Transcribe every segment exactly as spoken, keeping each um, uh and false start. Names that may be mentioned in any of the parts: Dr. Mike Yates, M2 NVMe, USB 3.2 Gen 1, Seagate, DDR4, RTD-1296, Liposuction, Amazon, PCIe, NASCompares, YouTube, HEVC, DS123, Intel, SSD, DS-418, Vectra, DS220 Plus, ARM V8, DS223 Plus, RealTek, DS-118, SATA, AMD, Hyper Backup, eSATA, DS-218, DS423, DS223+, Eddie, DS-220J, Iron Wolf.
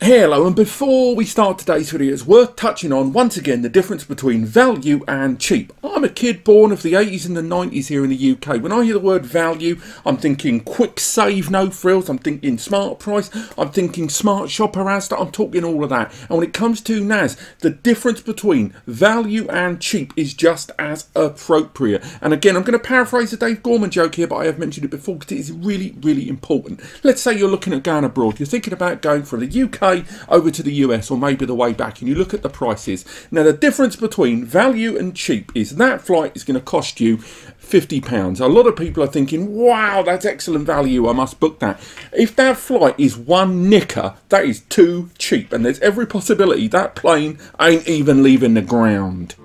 Hey, hello, and before we start today's video, it's worth touching on once again the difference between value and cheap. I'm a kid born of the eighties and the nineties here in the U K. When I hear the word value, I'm thinking quick save, no frills, I'm thinking smart price, I'm thinking smart shopper as I'm talking all of that. And when it comes to N A S, the difference between value and cheap is just as appropriate. And again, I'm going to paraphrase the Dave Gorman joke here, but I have mentioned it before because it is really, really important. Let's say you're looking at going abroad, you're thinking about going from the U K over to the U S or maybe the way back, and you look at the prices. Now the difference between value and cheap is that flight is going to cost you fifty pounds. A lot of people are thinking, wow, that's excellent value, I must book that. If that flight is one knicker, that is too cheap, and there's every possibility that plane ain't even leaving the ground.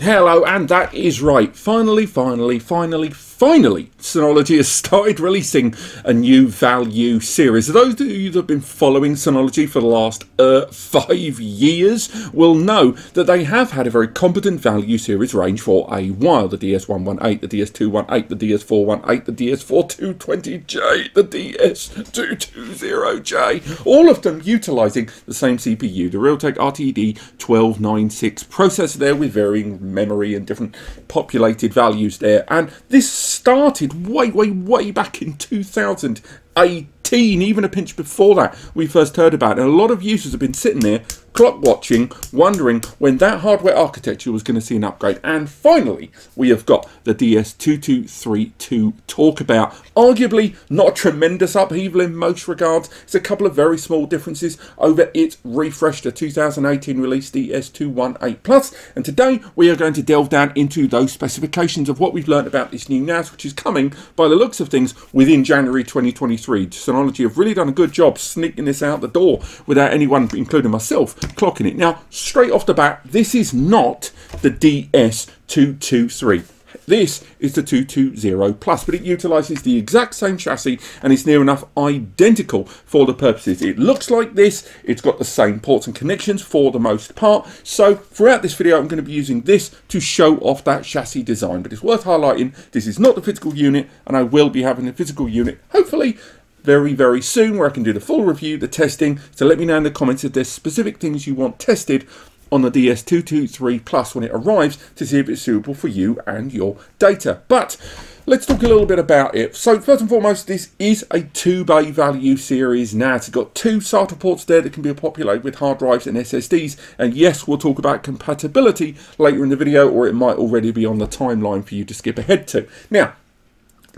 Hello, and that is right. Finally, finally, finally, finally, Synology has started releasing a new value series. Those of you that have been following Synology for the last uh, five years will know that they have had a very competent value series range for a while. The D S one eighteen, the D S two eighteen, the D S four eighteen, the D S four two twenty J, the D S two twenty J, all of them utilising the same C P U, the RealTek R T D twelve ninety-six processor there with varying memory and different populated values there. And this started way way way back in two thousand eighteen, even a pinch before that we first heard about it. And a lot of users have been sitting there clock watching, wondering when that hardware architecture was going to see an upgrade. And finally, we have got the D S two two three to talk about. Arguably not a tremendous upheaval in most regards. It's a couple of very small differences over its refresh, the two thousand eighteen release D S two eighteen Plus. And today we are going to delve down into those specifications of what we've learned about this new N A S, which is coming, by the looks of things, within January twenty twenty-three. Synology have really done a good job sneaking this out the door without anyone, including myself, clocking it. Now, straight off the bat, this is not the D S two twenty-three. This is the two twenty Plus, but it utilises the exact same chassis and is near enough identical for the purposes. It looks like this, it's got the same ports and connections for the most part. So throughout this video, I'm going to be using this to show off that chassis design. But it's worth highlighting, this is not the physical unit, and I will be having a physical unit, hopefully, very, very soon, where I can do the full review, the testing. So let me know in the comments if there's specific things you want tested on the D S two twenty-three Plus when it arrives to see if it's suitable for you and your data. But let's talk a little bit about it. So first and foremost, this is a two-bay value series N A S. It's got two SATA ports there that can be populated with hard drives and S S Ds. And yes, we'll talk about compatibility later in the video, or it might already be on the timeline for you to skip ahead to. Now,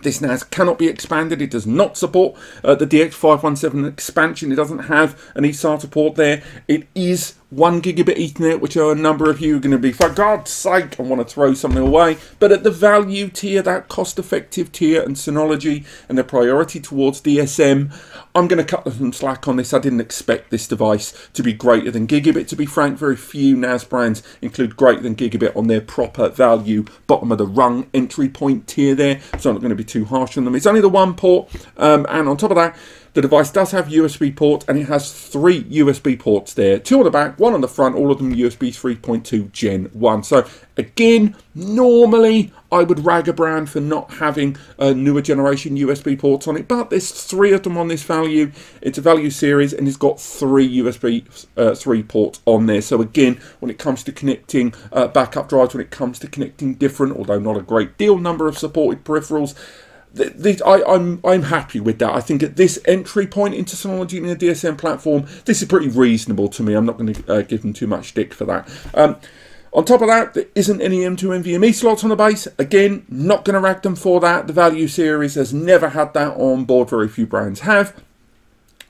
this N A S cannot be expanded. It does not support uh, the D X five one seven expansion. It doesn't have an eSATA port there. It is one gigabit Ethernet, which are a number of you are going to be, for God's sake, I want to throw something away. But at the value tier, that cost-effective tier, and Synology and their priority towards D S M, I'm going to cut them some slack on this. I didn't expect this device to be greater than gigabit. To be frank, very few N A S brands include greater than gigabit on their proper value, bottom of the rung entry point tier there. So I'm not going to be too harsh on them. It's only the one port, um, and on top of that, the device does have U S B ports, and it has three U S B ports there. Two on the back, one on the front, all of them U S B three point two Gen one. So again, normally I would rag a brand for not having uh, newer generation U S B ports on it, but there's three of them on this value. It's a value series, and it's got three U S B uh, three ports on there. So again, when it comes to connecting uh, backup drives, when it comes to connecting different, although not a great deal, number of supported peripherals, This, I, I'm, I'm happy with that. I think at this entry point into Synology and the D S M platform, this is pretty reasonable to me. I'm not going to uh, give them too much dick for that. Um, on top of that, there isn't any M two N V M E slots on the base. Again, not going to rag them for that. The value series has never had that on board. Very few brands have.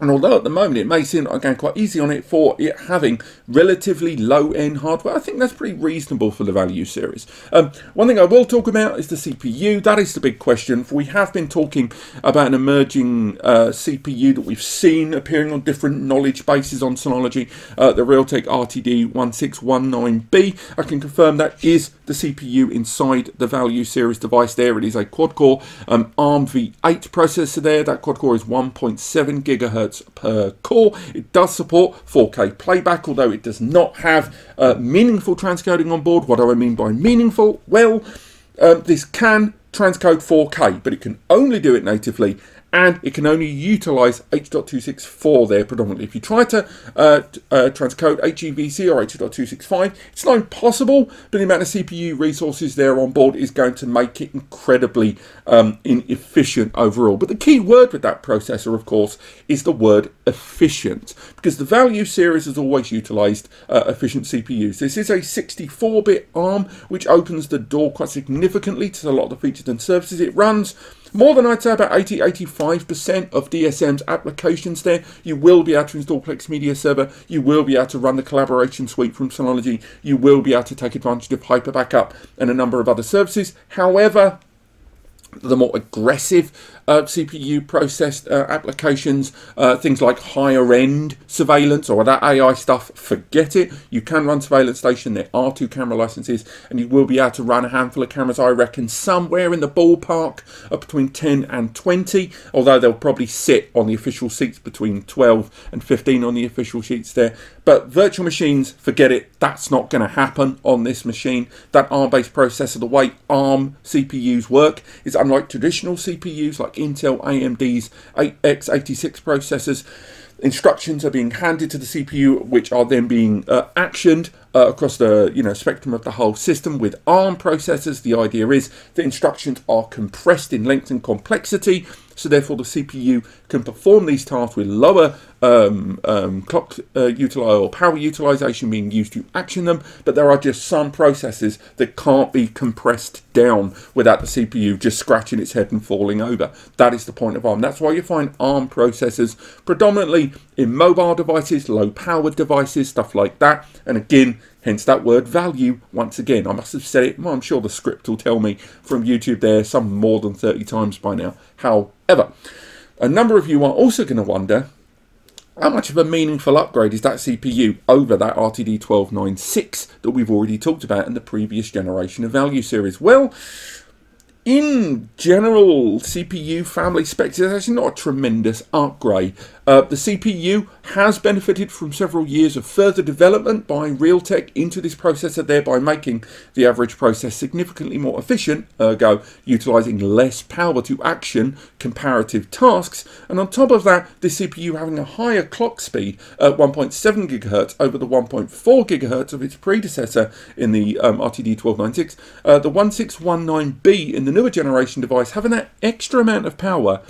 And although at the moment it may seem like I'm going quite easy on it for it having relatively low-end hardware, I think that's pretty reasonable for the value series. Um, one thing I will talk about is the C P U. That is the big question. We have been talking about an emerging uh, C P U that we've seen appearing on different knowledge bases on Synology, uh, the Realtek R T D sixteen nineteen B. I can confirm that is the C P U inside the value series device there. It is a quad-core um, ARM V eight processor there. That quad-core is one point seven gigahertz. Per core. It does support four K playback, although it does not have uh, meaningful transcoding on board. What do I mean by meaningful? Well, um, this can transcode four K, but it can only do it natively, and it can only utilize H dot two sixty-four there predominantly. If you try to uh, uh, transcode H E V C or H dot two sixty-five, it's not impossible, but the amount of C P U resources there on board is going to make it incredibly um, inefficient overall. But the key word with that processor, of course, is the word efficient, because the value series has always utilized uh, efficient C P Us. This is a sixty-four bit ARM, which opens the door quite significantly to a lot of the features and services it runs. More than I'd say about eighty, eighty-five percent of D S M's applications there. You will be able to install Plex Media Server. You will be able to run the collaboration suite from Synology. You will be able to take advantage of Hyper Backup and a number of other services. However, the more aggressive uh, C P U processed uh, applications, uh, things like higher end surveillance or that A I stuff, forget it. You can run Surveillance Station. There are two camera licenses, and you will be able to run a handful of cameras, I reckon, somewhere in the ballpark of between ten and twenty, although they'll probably sit on the official seats between twelve and fifteen on the official sheets there. But virtual machines, forget it. That's not going to happen on this machine. That ARM-based processor, the way ARM C P Us work, is unlike traditional C P Us like Intel, A M D's, x eighty-six processors. Instructions are being handed to the C P U, which are then being uh, actioned uh, across the you know spectrum of the whole system. With ARM processors, the idea is the instructions are compressed in length and complexity, so therefore the C P U can perform these tasks with lower um, um, clock uh, utilization or power utilization being used to action them. But there are just some processes that can't be compressed down without the C P U just scratching its head and falling over. That is the point of ARM. That's why you find ARM processors predominantly in mobile devices, low-powered devices, stuff like that. And again, hence that word value once again. I must have said it, well, I'm sure the script will tell me from YouTube there some more than thirty times by now. However, a number of you are also going to wonder, how much of a meaningful upgrade is that C P U over that R T D twelve ninety-six that we've already talked about in the previous generation of value series? Well, in general C P U family specs, it's actually not a tremendous upgrade. Uh, the C P U has benefited from several years of further development by RealTek into this processor, thereby making the average process significantly more efficient, ergo utilising less power to action comparative tasks. And on top of that, the C P U having a higher clock speed at one point seven gigahertz over the one point four gigahertz of its predecessor in the um, R T D twelve ninety-six, uh, the one six one nine B in the newer generation device having that extra amount of power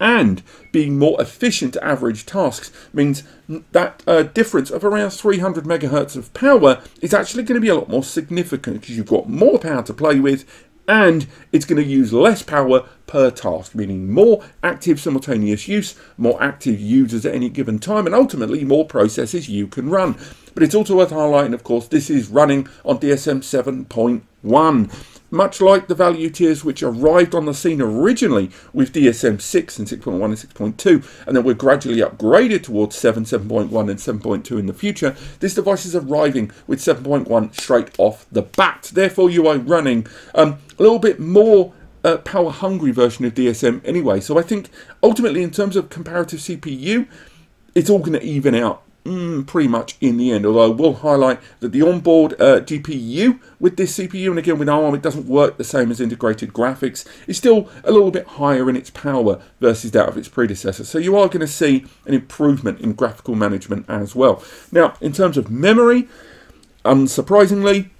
and being more efficient to average tasks means that uh, difference of around three hundred megahertz of power is actually going to be a lot more significant, because you've got more power to play with and it's going to use less power per task, meaning more active simultaneous use, more active users at any given time, and ultimately more processes you can run. But it's also worth highlighting, of course, this is running on D S M seven point one. Much like the value tiers which arrived on the scene originally with D S M six and six point one and six point two, and then we're gradually upgraded towards seven, seven point one and seven point two in the future, this device is arriving with seven point one straight off the bat. Therefore, you are running um, a little bit more uh, power-hungry version of D S M anyway. So I think, ultimately, in terms of comparative C P U, it's all going to even out. Mm, pretty much in the end, although I will highlight that the onboard uh, G P U with this C P U, and again with ARM, it doesn't work the same as integrated graphics, is still a little bit higher in its power versus that of its predecessor. So you are going to see an improvement in graphical management as well. Now, in terms of memory, unsurprisingly,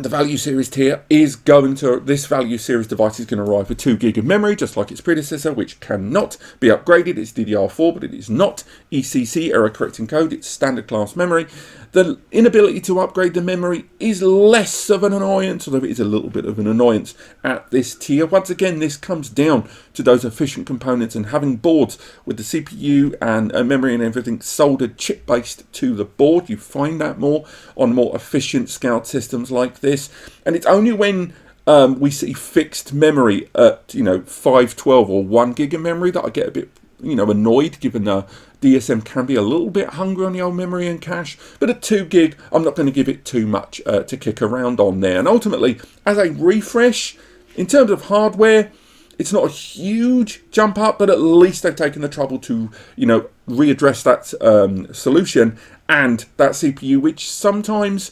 the value series tier is going to, this value series device is going to arrive with two gig of memory, just like its predecessor, which cannot be upgraded. It's D D R four, but it is not E C C, error correcting code. It's standard class memory. The inability to upgrade the memory is less of an annoyance, although it is a little bit of an annoyance at this tier. Once again, this comes down to those efficient components and having boards with the C P U and uh, memory and everything soldered chip-based to the board. You find that more on more efficient scaled systems like this. And it's only when um, we see fixed memory at, you know, five twelve or one gig of memory that I get a bit, you know, annoyed, given the D S M can be a little bit hungry on the old memory and cache. But at two gig, I'm not going to give it too much uh, to kick around on there. And ultimately, as a refresh, in terms of hardware, it's not a huge jump up, but at least they've taken the trouble to, you know, readdress that um, solution and that C P U, which sometimes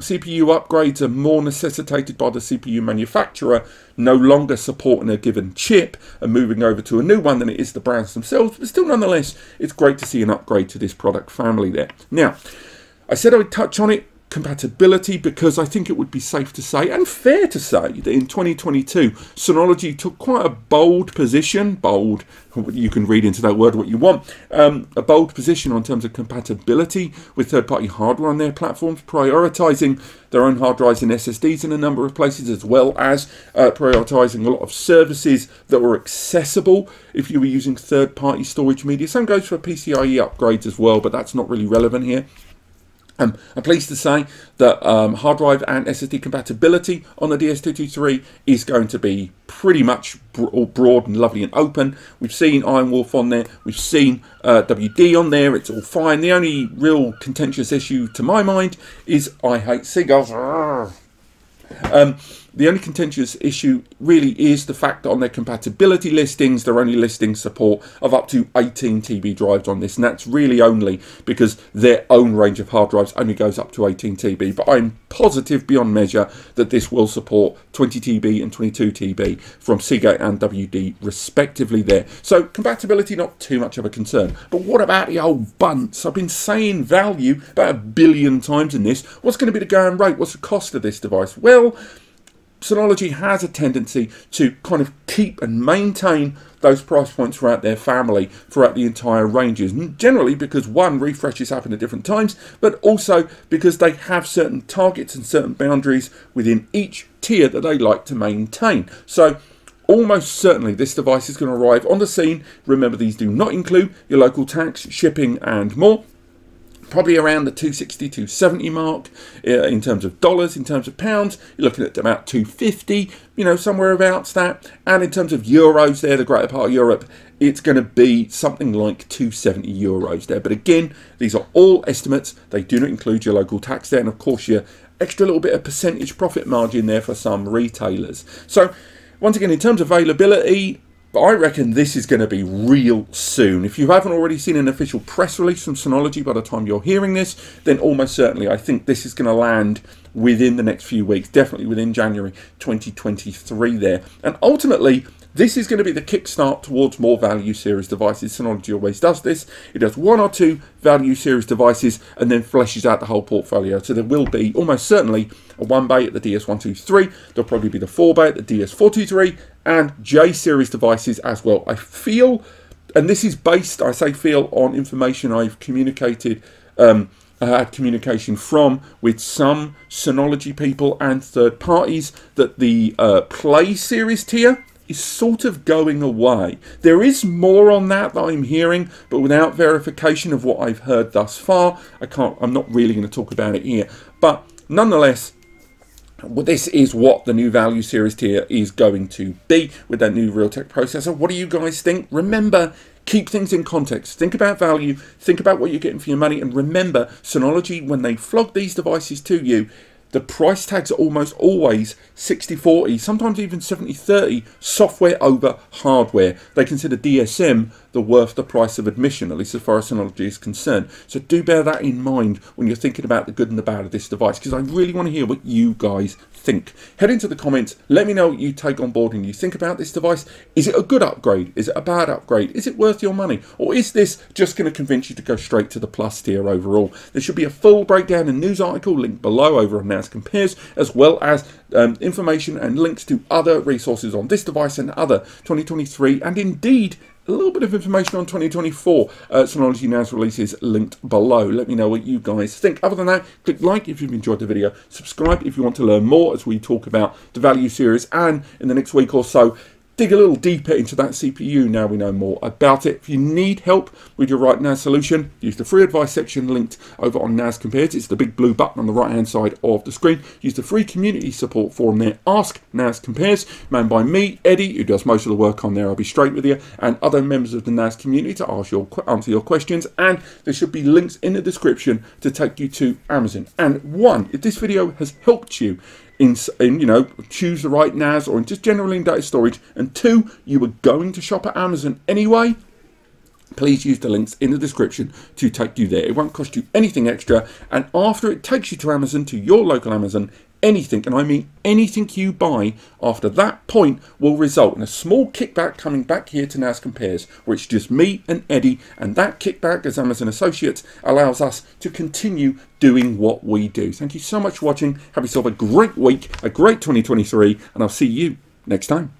C P U upgrades are more necessitated by the C P U manufacturer no longer supporting a given chip and moving over to a new one than it is the brands themselves, but still nonetheless, it's great to see an upgrade to this product family there. Now, I said I would touch on it, compatibility, because I think it would be safe to say and fair to say that in twenty twenty-two, Synology took quite a bold position, bold, you can read into that word what you want, um, a bold position on terms of compatibility with third-party hardware on their platforms, prioritising their own hard drives and S S Ds in a number of places, as well as uh, prioritising a lot of services that were accessible if you were using third-party storage media. Same goes for P C I E upgrades as well, but that's not really relevant here. Um, I'm pleased to say that um, hard drive and S S D compatibility on the D S two twenty-three is going to be pretty much bro broad and lovely and open. We've seen Iron Wolf on there, we've seen uh, W D on there, it's all fine. The only real contentious issue to my mind is I hate seagulls. Um, the only contentious issue really is the fact that on their compatibility listings, they're only listing support of up to eighteen T B drives on this, and that's really only because their own range of hard drives only goes up to eighteen T B, but I'm positive beyond measure that this will support twenty T B and twenty-two T B from Seagate and W D respectively there. So compatibility, not too much of a concern. But what about the old bunts? I've been saying value about a billion times in this. What's going to be the going rate? What's the cost of this device? Well, Synology has a tendency to kind of keep and maintain those price points throughout their family, throughout the entire ranges, generally because one, refreshes happen at different times, but also because they have certain targets and certain boundaries within each tier that they like to maintain. So almost certainly this device is going to arrive on the scene. Remember, these do not include your local tax, shipping and more. Probably around the two sixty, two seventy mark in terms of dollars, in terms of pounds, you're looking at about two fifty, you know, somewhere about that. And in terms of euros there, the greater part of Europe, it's going to be something like two seventy euros there. But again, these are all estimates. They do not include your local tax there. And of course, your extra little bit of percentage profit margin there for some retailers. So once again, in terms of availability, but I reckon this is going to be real soon. If you haven't already seen an official press release from Synology by the time you're hearing this, then almost certainly I think this is going to land within the next few weeks, definitely within January twenty twenty-three there. And ultimately, this is going to be the kickstart towards more value series devices. Synology always does this. It does one or two value series devices and then fleshes out the whole portfolio. So there will be almost certainly a one bay at the D S one twenty-three, there'll probably be the four bay at the D S four twenty-three, and J series devices as well. I feel, and this is based, I say feel, on information I've communicated, um, I had communication from with some Synology people and third parties, that the uh, Play series tier is sort of going away. There is more on that that I'm hearing, but without verification of what I've heard thus far, I can't, I'm not really going to talk about it here. But nonetheless, well, this is what the new value series tier is going to be with that new RealTek processor. What do you guys think? Remember, keep things in context. Think about value, think about what you're getting for your money, and remember, Synology, when they flog these devices to you, the price tags are almost always sixty forty, sometimes even seventy thirty, software over hardware. They consider D S M the worth the price of admission, at least as far as Synology is concerned. So do bear that in mind when you're thinking about the good and the bad of this device, because I really want to hear what you guys think. Head into the comments, let me know what you take on board and you think about this device. Is it a good upgrade? Is it a bad upgrade? Is it worth your money? Or is this just going to convince you to go straight to the Plus tier overall? There should be a full breakdown and news article linked below over on NASCompares, as well as um, information and links to other resources on this device and other twenty twenty-three, and indeed a little bit of information on twenty twenty-four uh, Synology N A S releases linked below. Let me know what you guys think. Other than that, click like if you've enjoyed the video, subscribe if you want to learn more as we talk about the value series, and in the next week or so, dig a little deeper into that C P U now we know more about it. If you need help with your right N A S solution, use the free advice section linked over on NASCompares. It's the big blue button on the right hand side of the screen. Use the free community support forum there. Ask NASCompares, manned by me, Eddie, who does most of the work on there, I'll be straight with you, and other members of the N A S community to ask your, answer your questions. And there should be links in the description to take you to Amazon. And one, if this video has helped you In, in, you know, choose the right N A S or in just generally in data storage, and two, you were going to shop at Amazon anyway, please use the links in the description to take you there. It won't cost you anything extra, and after it takes you to Amazon, to your local Amazon, anything, and I mean anything you buy after that point, will result in a small kickback coming back here to NASCompares, where it's just me and Eddie, and that kickback as Amazon Associates allows us to continue doing what we do. Thank you so much for watching. Have yourself a great week, a great twenty twenty-three, and I'll see you next time.